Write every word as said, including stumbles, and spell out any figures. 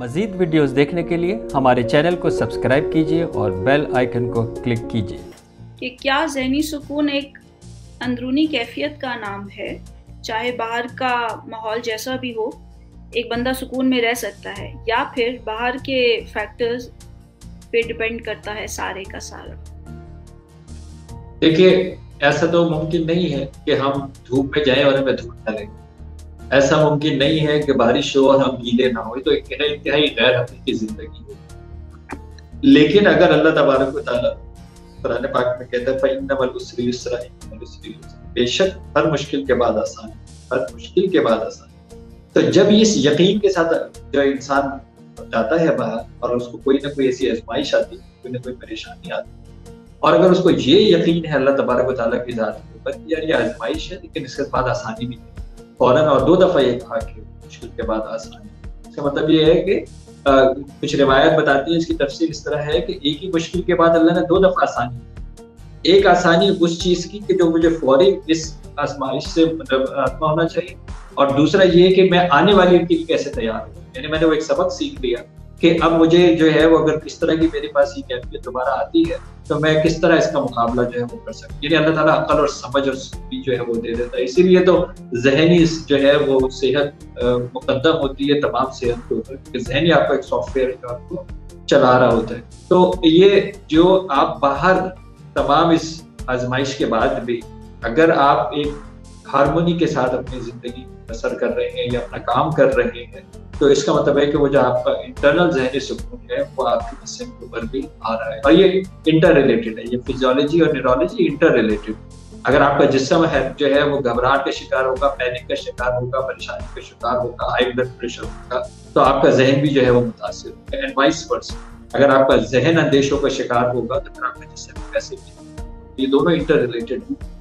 मज़ीद वीडियोस देखने के लिए हमारे चैनल को सब्सक्राइब कीजिए और बेल आइकन को क्लिक कीजिए। कि क्या ज़हनी सुकून एक अंदरूनी कैफियत का नाम है? चाहे बाहर का माहौल जैसा भी हो, एक बंदा सुकून में रह सकता है या फिर बाहर के फैक्टर्स पे डिपेंड करता है सारे का सारा। देखिए, ऐसा तो मुमकिन नहीं है कि हम धूप में जाएं और हमें धूप ना लगे। ऐसा मुमकिन नहीं है कि बारिश हो और हम गीले ना हो। तो एक इंतहाई गैर हकीकी जिंदगी है। लेकिन अगर अल्लाह तबारक व तआला कुरान पाक में कहता है फ़इन्नल उसरी युसरा, बेशक हर मुश्किल के बाद आसान, हर मुश्किल के बाद आसान। तो जब इस यकीन के साथ जो इंसान जाता है बाहर और उसको कोई ना कोई ऐसी आजमाइश आती, कोई ना कोई परेशानी आती, और अगर उसको ये यकीन है अल्लाह तबारक व तआला की ज़ात के ऊपर कि यार ये आजमाइश है लेकिन इसके बाद आसानी भी है फौरन, और दो दफ़ा ये कहा कि मुश्किल के बाद आसानी, इसका मतलब ये है कि आ, कुछ रिवायत बताती है इसकी तफसीर इस तरह है कि एक ही मुश्किल के बाद अल्लाह ने दो दफ़ा आसानी, एक आसानी उस चीज़ की कि जो मुझे फौरी इस आजमाइश से मतलब आत्मा होना चाहिए, और दूसरा ये कि मैं आने वाली के लिए कैसे तैयार हूँ। यानी मैंने वो एक सबक सीख लिया कि अब मुझे जो है वो अगर किस तरह की मेरे पास ये कैफियत दोबारा आती है तो मैं किस तरह इसका मुकाबला जो है वो कर सकती। यानी अल्लाह ताला अक्ल और समझ और सूझबूझ जो है वो दे देता है। इसीलिए तो जहनी जो है वो सेहत मुकद्दम होती है तमाम सेहत के ऊपर, क्योंकि जहनी आपका एक सॉफ्टवेयर जो आपको चला रहा होता है। तो ये जो आप बाहर तमाम इस आजमाइश के बाद भी अगर आप एक हारमोनी के साथ अपनी ज़िंदगी बसर कर रहे हैं या अपना काम कर रहे हैं तो इसका मतलब है कि वो जो आपका इंटरनल ज़हनी सुकून है वो आपके जिस्म के ऊपर भी आ रहा है। और ये इंटर रिलेटेड है, ये फिजियोलॉजी और न्यूरोलॉजी इंटर रिलेटेड। अगर आपका जिस्म है जो है वो घबराहट का शिकार होगा, पैनिक का शिकार होगा, परेशानी का शिकार होगा, हाई ब्लड प्रेशर होगा, तो आपका जहन भी जो है वो मुतासर होगा। एंड वाइस वर्सा, अगर आपका जहन अंदेशों का शिकार होगा तो फिर आपका जिस्म कैसे भी, ये दोनों इंटर रिलेटेड हैं।